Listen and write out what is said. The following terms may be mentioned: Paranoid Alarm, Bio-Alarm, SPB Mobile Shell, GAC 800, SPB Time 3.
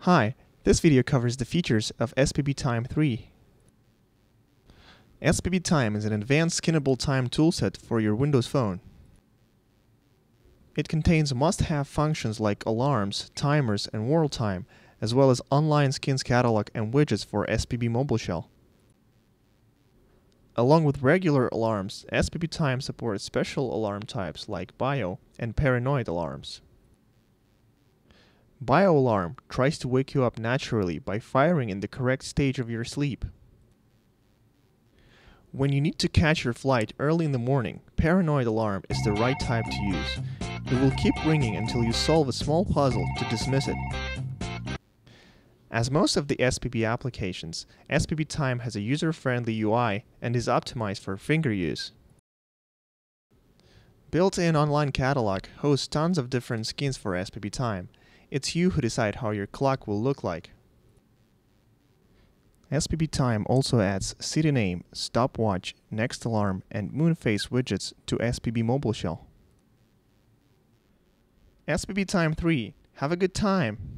Hi, this video covers the features of SPB Time 3. SPB Time is an advanced scannable time toolset for your Windows Phone. It contains must-have functions like alarms, timers, and world time, as well as online skins catalog and widgets for SPB Mobile Shell. Along with regular alarms, SPB Time supports special alarm types like Bio and Paranoid Alarms. Bio-Alarm tries to wake you up naturally by firing in the correct stage of your sleep. When you need to catch your flight early in the morning, Paranoid Alarm is the right type to use. It will keep ringing until you solve a small puzzle to dismiss it. As most of the SPB applications, SPB Time has a user-friendly UI and is optimized for finger use. Built-in online catalog hosts tons of different skins for SPB Time. It's you who decide how your clock will look like. SPB Time also adds city name, stopwatch, next alarm, and moon phase widgets to SPB Mobile Shell. SPB Time 3. Have a good time!